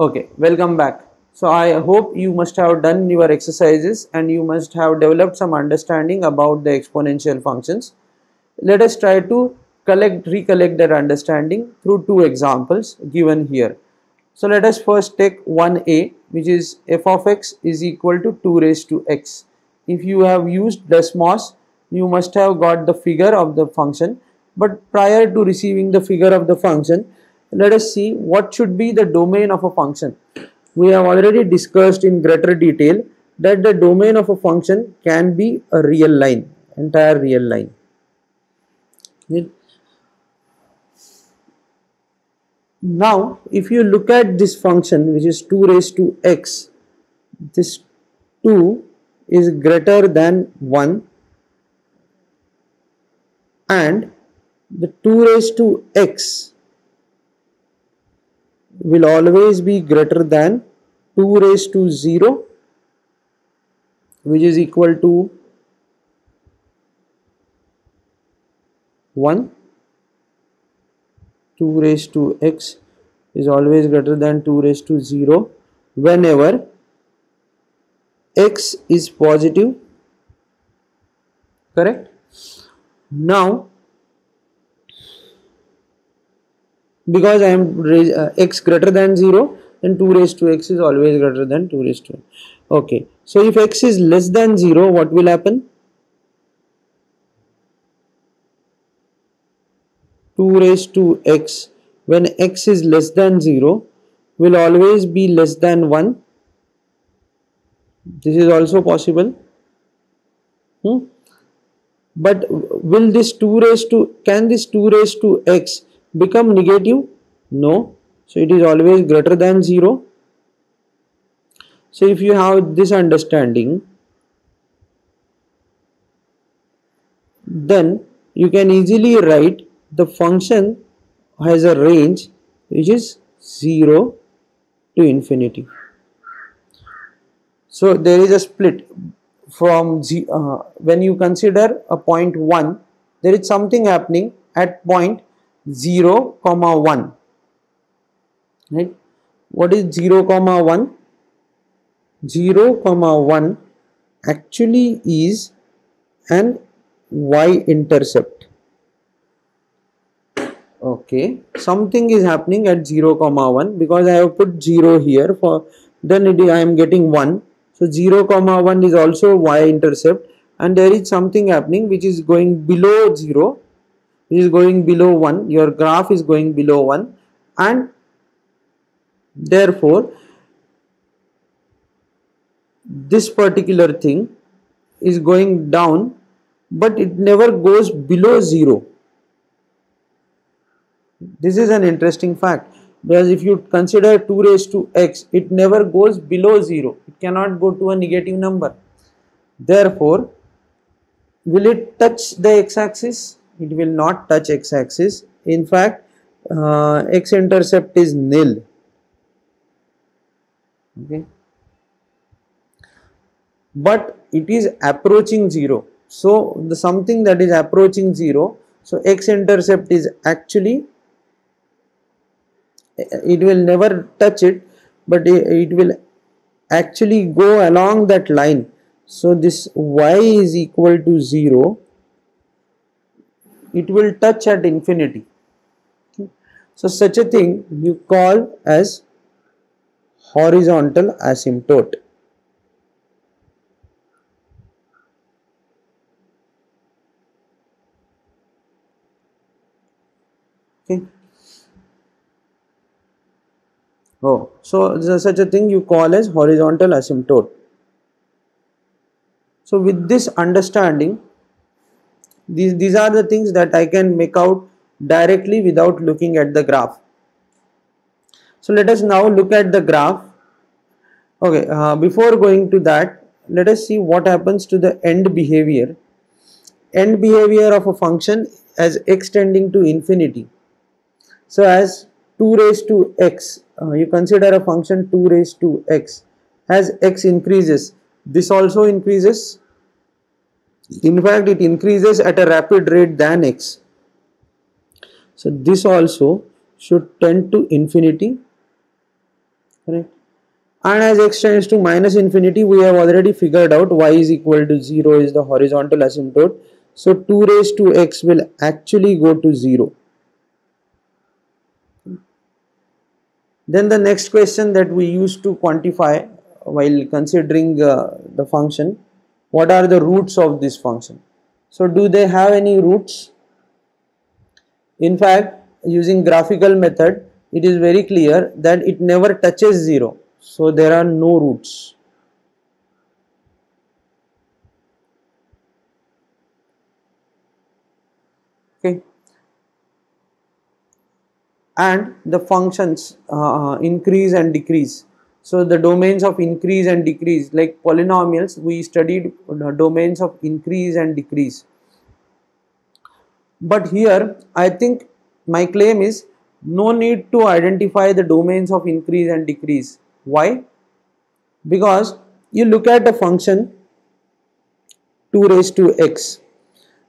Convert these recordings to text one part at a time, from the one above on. Okay, welcome back. So I hope you must have done your exercises and you must have developed some understanding about the exponential functions. Let us try to recollect that understanding through two examples given here. So let us first take 1a, which is f of x is equal to 2 raised to x. If you have used Desmos, you must have got the figure of the function. But prior to receiving the figure of the function, let us see what should be the domain of a function. We have already discussed in greater detail that the domain of a function can be a real line, entire real line. Now, if you look at this function, which is 2 raised to x, this 2 is greater than 1, and the 2 raised to x will always be greater than 2 raised to 0, which is equal to 1. 2 raised to x is always greater than 2 raised to 0 whenever x is positive, correct? Now, because I am x greater than 0, then 2 raised to x is always greater than 2 raised to x. Okay, so if x is less than 0, what will happen? 2 raised to x, when x is less than 0, will always be less than 1. This is also possible. But will this 2 raised to, can this 2 raised to x become negative? No. So it is always greater than 0. So if you have this understanding, then you can easily write the function has a range which is 0 to infinity. So there is a split from when you consider a point 1, there is something happening at point 0, 1, right? What is 0, 1? 0, 1 actually is an y-intercept. Okay, something is happening at 0, 1 because I have put 0 here, for then I am getting 1. So 0, 1 is also y-intercept, and there is something happening which is going below 0, which is going below 1. Your graph is going below 1, and therefore this particular thing is going down, but it never goes below 0. This is an interesting fact, because if you consider 2 raised to x, it never goes below 0. It cannot go to a negative number. Therefore, will it touch the x-axis? It will not touch x-axis. In fact, x-intercept is nil. Okay. But it is approaching 0. So, the something that is approaching 0, so x-intercept is actually, it will never touch it, but it will actually go along that line. So this y is equal to 0, it will touch at infinity. Okay. So such a thing you call as horizontal asymptote. Okay. Oh, so such a thing you call as horizontal asymptote. So with this understanding, these are the things that I can make out directly without looking at the graph. So let us now look at the graph. Okay, before going to that, let us see what happens to the end behavior. End behavior of a function as x tending to infinity. So as 2 raised to x, you consider a function 2 raised to x. As x increases, this also increases. In fact, it increases at a rapid rate than x. So this also should tend to infinity, right? And as x tends to minus infinity, we have already figured out y is equal to 0 is the horizontal asymptote. So 2 raised to x will actually go to 0. Then the next question that we used to quantify while considering the function, what are the roots of this function? So do they have any roots? In fact, using graphical method, it is very clear that it never touches 0. So there are no roots. Okay. And the functions increase and decrease. So the domains of increase and decrease, like polynomials, we studied domains of increase and decrease. But here, I think my claim is no need to identify the domains of increase and decrease. Why? Because you look at the function 2 raised to x.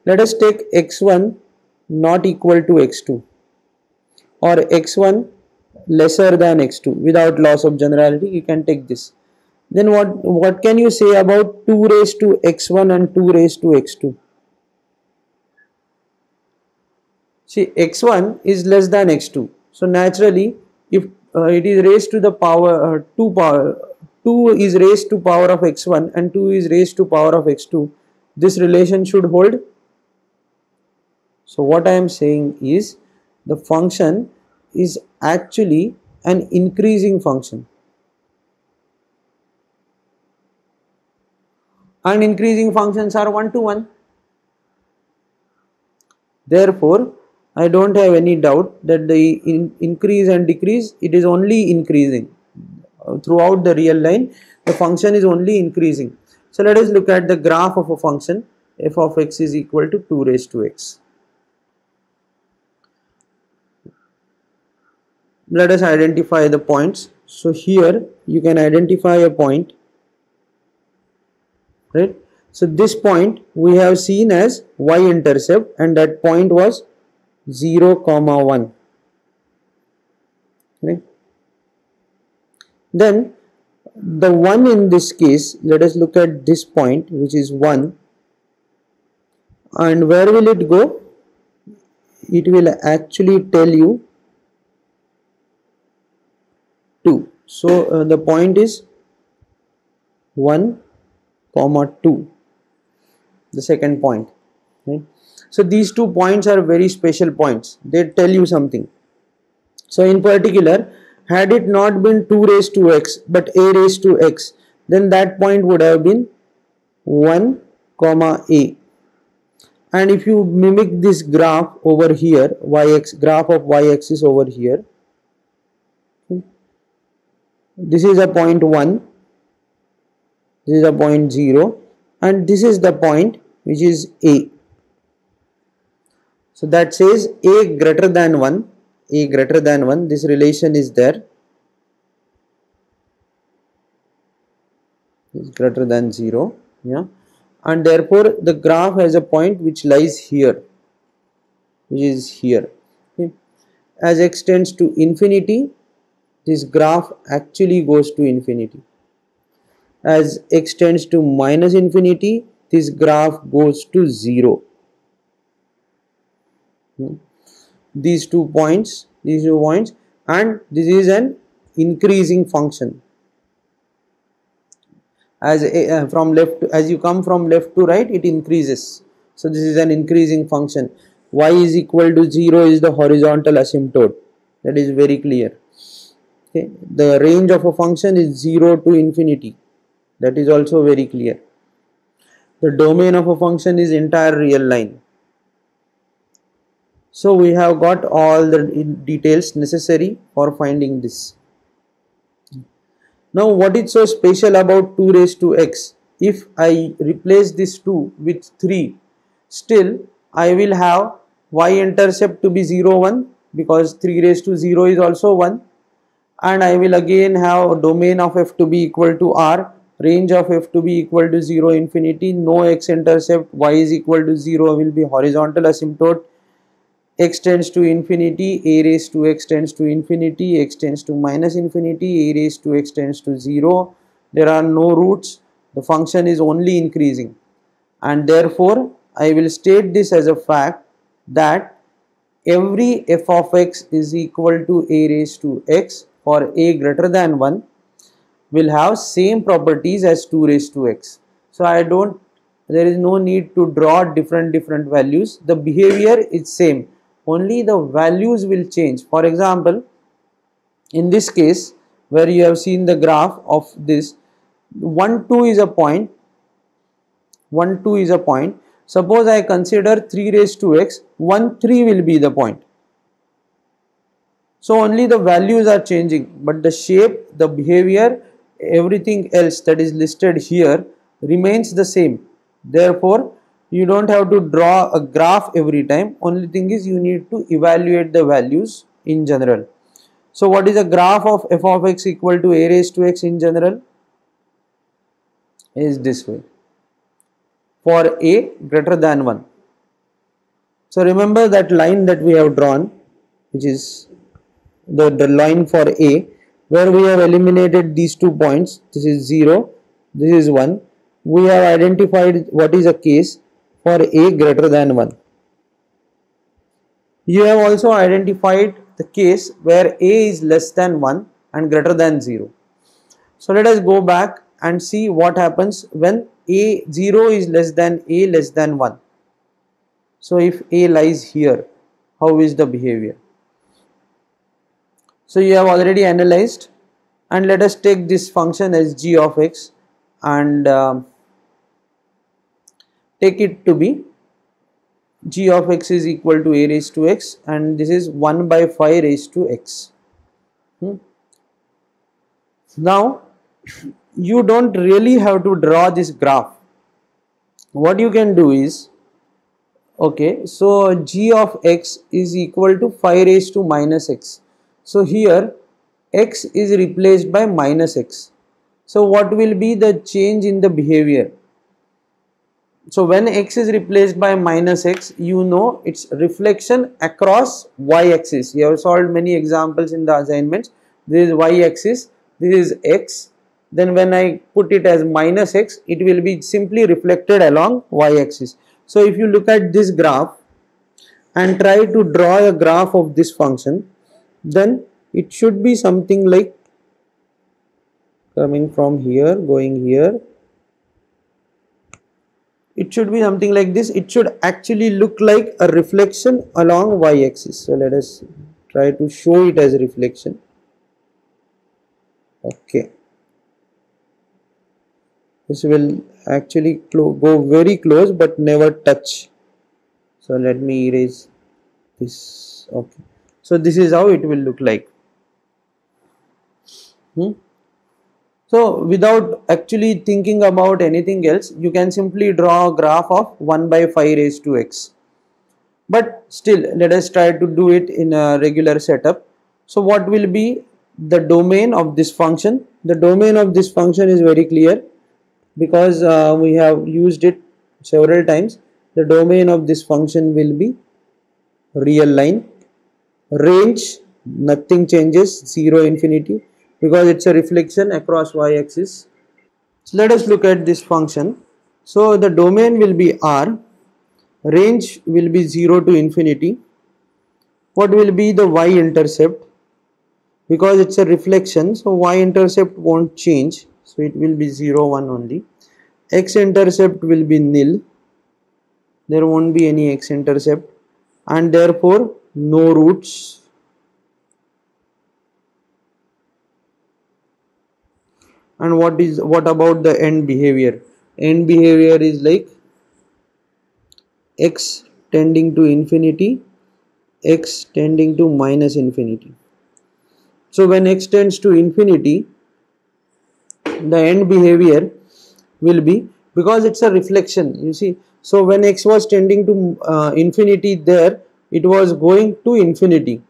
Let us take x1 not equal to x2 or x1 lesser than x2 without loss of generality. You can take this. Then what can you say about 2 raised to x1 and 2 raised to x2? See, x1 is less than x2. So naturally, if it is raised to the power 2 is raised to power of x1 and 2 is raised to power of x2, this relation should hold. So what I am saying is the function is actually an increasing function, and increasing functions are 1 to 1. Therefore, I don't have any doubt that the increase and decrease, it is only increasing throughout the real line. The function is only increasing. So let us look at the graph of a function f of x is equal to 2 raised to x. Let us identify the points. So here you can identify a point, right? So this point we have seen as y-intercept, and that point was 0, 1. Right? Then the 1 in this case, let us look at this point which is 1, and where will it go? It will actually tell you 2. So the point is 1, 2. The second point. Right? So these two points are very special points. They tell you something. So in particular, had it not been 2 raised to x but a raised to x, then that point would have been 1, a. And if you mimic this graph over here, yx, graph of y-axis over here, okay, this is a point 1, this is a point 0, and this is the point which is a. So that says a greater than 1, this relation is there, is greater than 0, yeah, and therefore the graph has a point which lies here, which is here. Okay. As x tends to infinity, this graph actually goes to infinity. As x tends to minus infinity, this graph goes to 0. These two points, and this is an increasing function. As as you come from left to right, it increases. So this is an increasing function. Y is equal to 0 is the horizontal asymptote. That is very clear. Okay. The range of a function is 0 to infinity. That is also very clear. The domain of a function is entire real line. So we have got all the details necessary for finding this. Now what is so special about 2 raised to x? If I replace this 2 with 3, still I will have y-intercept to be 0, 1, because 3 raised to 0 is also 1, and I will again have domain of f to be equal to r, range of f to be equal to 0 infinity, no x-intercept, y is equal to 0 will be horizontal asymptote. x tends to infinity, a raised to x tends to infinity, x tends to minus infinity, a raised to x tends to 0. There are no roots, the function is only increasing, and therefore I will state this as a fact that every f of x is equal to a raised to x for a greater than 1 will have same properties as 2 raised to x. So there is no need to draw different values, the behavior is same, only the values will change. For example, in this case where you have seen the graph of this, 1, 2 is a point. Suppose I consider 3 raised to x, 1, 3 will be the point. So only the values are changing, but the shape, the behavior, everything else that is listed here remains the same. Therefore, you don't have to draw a graph every time, only thing is you need to evaluate the values in general. So what is a graph of f of x equal to a raised to x in general? Is this way, for a greater than 1. So remember that line that we have drawn, which is the line for a, where we have eliminated these two points. This is 0, this is 1. We have identified what is a case for a greater than 1. You have also identified the case where a is less than 1 and greater than 0. So let us go back and see what happens when a 0 is less than 1. So if a lies here, how is the behavior? So you have already analyzed, and let us take this function as g of x and take it to be g of x is equal to a raised to x, and this is 1 by 5 raised to x. Now you don't really have to draw this graph. What you can do is, okay, so g of x is equal to 5 raised to minus x. So here x is replaced by minus x. So what will be the change in the behavior? So when x is replaced by minus x, you know its reflection across y-axis. You have solved many examples in the assignments. This is y-axis, this is x. Then when I put it as minus x, it will be simply reflected along y-axis. So if you look at this graph and try to draw a graph of this function, then it should be something like coming from here, going here. It should be something like this. It should actually look like a reflection along y-axis. So let us try to show it as a reflection. Okay. This will actually go very close but never touch. So let me erase this. Okay. So this is how it will look like. So without actually thinking about anything else, you can simply draw a graph of 1 by 5 raised to x. But still, let us try to do it in a regular setup. So what will be the domain of this function? The domain of this function is very clear, because we have used it several times. The domain of this function will be real line, range, nothing changes, 0 infinity, because it's a reflection across y-axis. So let us look at this function. So the domain will be R, range will be 0 to infinity. What will be the y-intercept? Because it's a reflection, so y-intercept won't change. So it will be 0, 1 only. X-intercept will be nil. There won't be any x-intercept, and therefore no roots. And what about the end behavior? End behavior is like x tending to infinity, x tending to minus infinity. So when x tends to infinity, the end behavior will be, because it's a reflection, you see. So when x was tending to infinity, there it was going to infinity.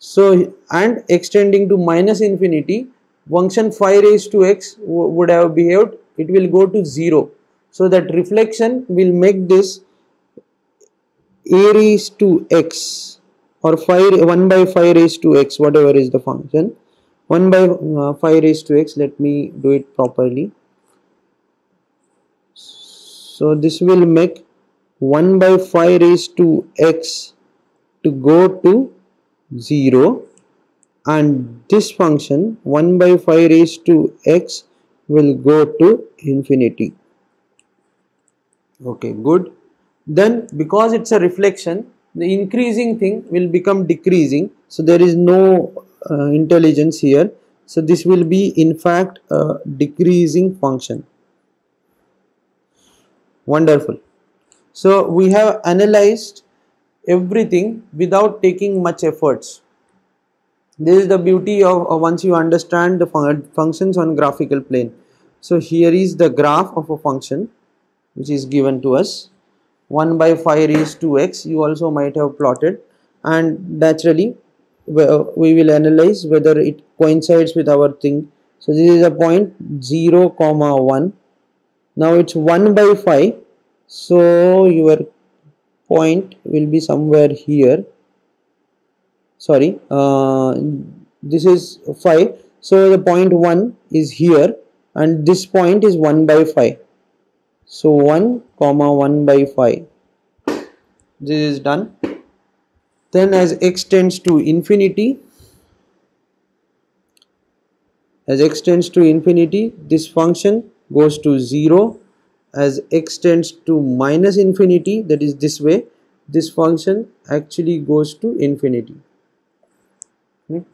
So, and x tending to minus infinity, function 5 raised to x would have behaved, it will go to 0. So that reflection will make this a raised to x or 1 by 5 raised to x, whatever is the function, 1 by 5 raised to x. Let me do it properly. So this will make 1 by 5 raised to x to go to 0, and this function 1 by 5 raised to x will go to infinity. Okay, good. Then because it's a reflection, the increasing thing will become decreasing, so there is no intelligence here. So this will be in fact a decreasing function. Wonderful. So we have analyzed everything without taking much efforts. This is the beauty of once you understand the functions on graphical plane. So here is the graph of a function which is given to us. 1 by 5 raised to x you also might have plotted, and naturally we will analyze whether it coincides with our thing. So this is a point 0, 1. Now it's 1 by 5, so your point will be somewhere here. Sorry, this is 5, so the point 1 is here, and this point is 1 by 5. So 1, 1 by 5. This is done. Then as x tends to infinity, this function goes to 0. As x tends to minus infinity, that is this way, this function actually goes to infinity. Okay.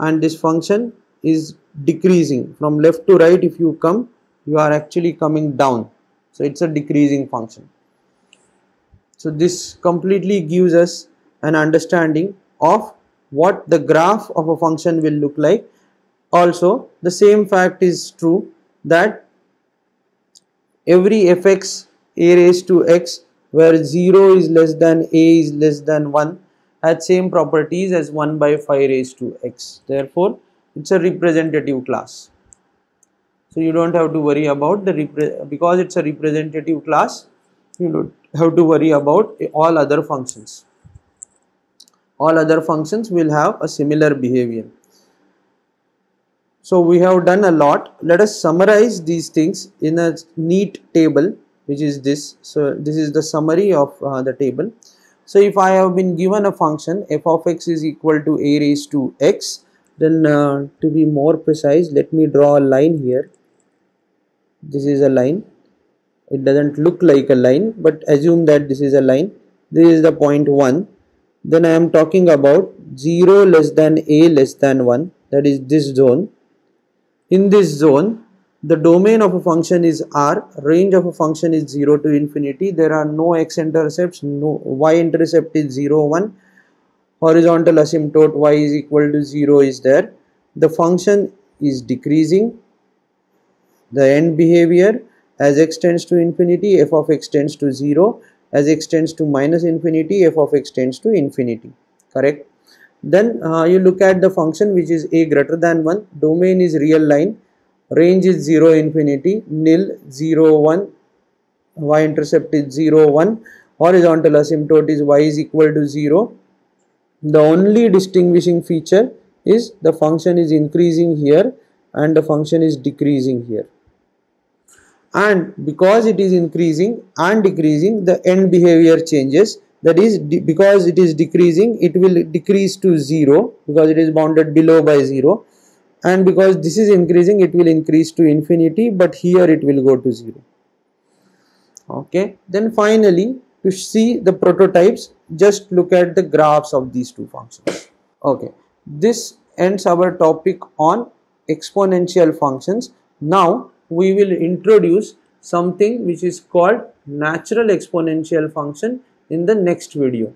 And this function is decreasing from left to right. If you come, you are actually coming down. So it's a decreasing function. So this completely gives us an understanding of what the graph of a function will look like. Also, the same fact is true that every fx a raised to x where 0 is less than a is less than 1 had same properties as 1 by 5 raised to x. Therefore, it's a representative class. So you don't have to worry about because it's a representative class, you don't have to worry about all other functions. All other functions will have a similar behavior. So we have done a lot. Let us summarize these things in a neat table, which is this. So this is the summary of the table. So if I have been given a function f of x is equal to a raised to x, then to be more precise, let me draw a line here. This is a line. It doesn't look like a line, but assume that this is a line. This is the point 1. Then I am talking about 0 less than a less than 1, that is this zone. In this zone, the domain of a function is R, range of a function is 0 to infinity. There are no x intercepts, no y intercept is 0, 1. Horizontal asymptote y is equal to 0 is there. The function is decreasing. The end behavior, as x tends to infinity, f of x tends to 0. As x tends to minus infinity, f of x tends to infinity. Correct? Then you look at the function which is a greater than 1. Domain is real line. Range is 0 infinity, nil, 0, 1. Y intercept is 0, 1. Horizontal asymptote is y is equal to 0. The only distinguishing feature is the function is increasing here and the function is decreasing here. And because it is increasing and decreasing, the end behavior changes. That is, because it is decreasing, it will decrease to 0 because it is bounded below by 0, and because this is increasing, it will increase to infinity, but here it will go to 0. Okay, then finally, to see the prototypes, just look at the graphs of these two functions. Okay, this ends our topic on exponential functions. Now we will introduce something which is called natural exponential function in the next video.